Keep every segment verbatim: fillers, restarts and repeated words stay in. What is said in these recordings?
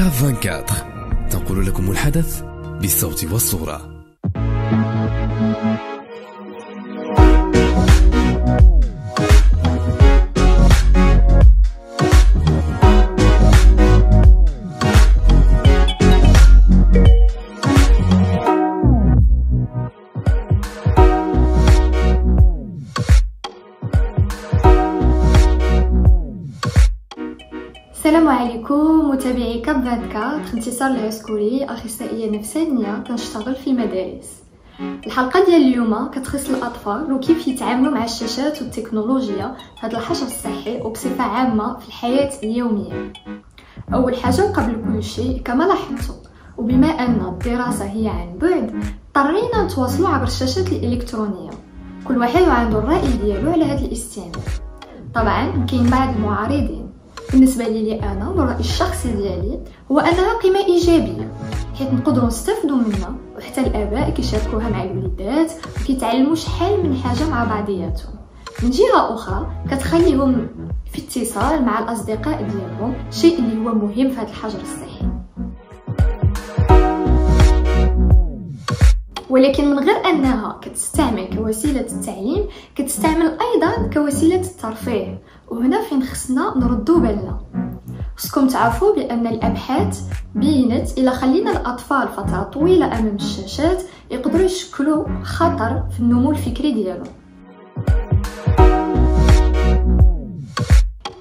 كاب أربعة وعشرين تنقل لكم الحدث بالصوت والصورة. السلام عليكم متابعي كاب أربعة وعشرين، انتصار العسكري اخصائيه نفسانيه كنشتغل في المدارس. الحلقه ديال اليوم كتخص الاطفال وكيف يتعاملوا مع الشاشات والتكنولوجيا في هذا الحجر الصحي وبصفه عامه في الحياه اليوميه. اول حاجه قبل كل شيء كما لاحظتوا، وبما ان الدراسه هي عن بعد اضطرينا نتواصلوا عبر الشاشات الالكترونيه، كل واحد عنده الراي ديالو على هذا الاستعمال. طبعا كاين بعض المعارضين. بالنسبه لي انا الراي الشخصي ديالي هو انها قيمه ايجابيه، حيت نقدروا نستافدوا منها، وحتى الاباء كيشاركوها مع الوليدات وكيتعلموا شحال من حاجه مع بعضياتهم. من جهه اخرى كتخليهم في اتصال مع الاصدقاء ديالهم، شيء اللي هو مهم في هذا الحجر الصحي. ولكن من غير انها كتستعمل كوسيله التعليم، كتستعمل ايضا كوسيله الترفيه، وهنا فين خصنا نردو بالنا. خصكم تعرفوا بان الابحاث بينت الا خلينا الاطفال فتره طويله امام الشاشات يقدروا يشكلوا خطر في النمو الفكري ديالهم.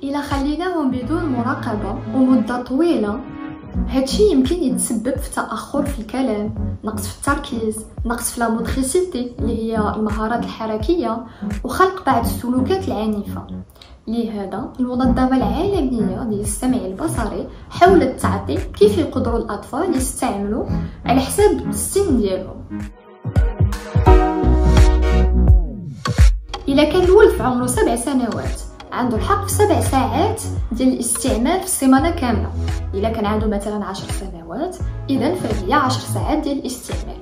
الا خليناهم بدون مراقبه ومده طويله، هادشي يمكن يتسبب في تاخر في الكلام، نقص في التركيز، نقص في لا موتريسيتي اللي هي المهارات الحركيه، وخلق بعض السلوكات العنيفه. لهذا المنظمه العالميه للسمع البصري حاولت تعطي كيف يقدروا الاطفال يستعملوا على حساب السن ديالهم. الا كان الولد في عمره سبع سنوات عنده الحق في سبع ساعات ديال الاستعمال في السيمانه كامله. الا كان عنده مثلا عشر سنوات اذا فهي عشر ساعات ديال الاستعمال.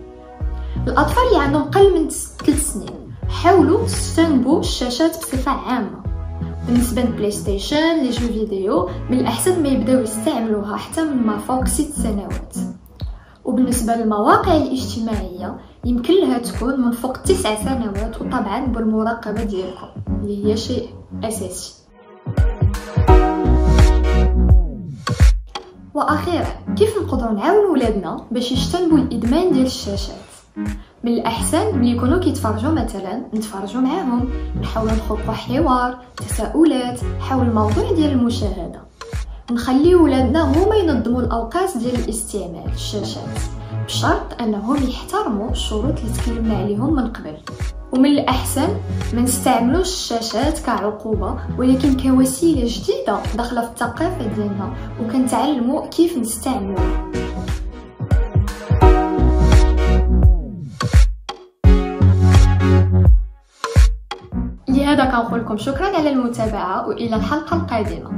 الاطفال اللي عندهم قل من ثلاث سنين حاولوا تجنبوا الشاشات بصفه عامه. بالنسبه للبلاي ستيشن لي جو فيديو من الاحسن ما يبداو يستعملوها حتى من ما فوق ست سنوات. وبالنسبه للمواقع الاجتماعيه يمكن لها تكون من فوق تسع سنوات، وطبعا بالمراقبه ديالكم اللي هي شيء اساسي. واخيرا كيف نقدروا نعاونوا ولادنا باش يجتنبوا الادمان ديال الشاشات؟ من الاحسن ملي يكونوا كيتفرجوا مثلا نتفرجوا معاهم، نحاولوا نخلقوا حوار، تساؤلات حول الموضوع ديال المشاهده، نخليو ولادنا هما ينظموا الاوقات ديال الاستعمال الشاشات بشرط انهم يحترموا الشروط اللي تكلمنا عليهم من قبل. ومن الاحسن ما نستعملوش الشاشات كعقوبه، ولكن كوسيله جديده داخله في الثقافه ديالنا وكنتعلموا كيف نستعملوها. لهذا كنقول لكم شكرا على المتابعه والى الحلقه القادمه.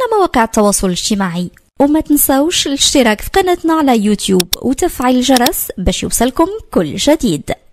على مواقع التواصل الاجتماعي، وما تنساوش الاشتراك في قناتنا على يوتيوب وتفعيل الجرس باش يوصلكم كل جديد.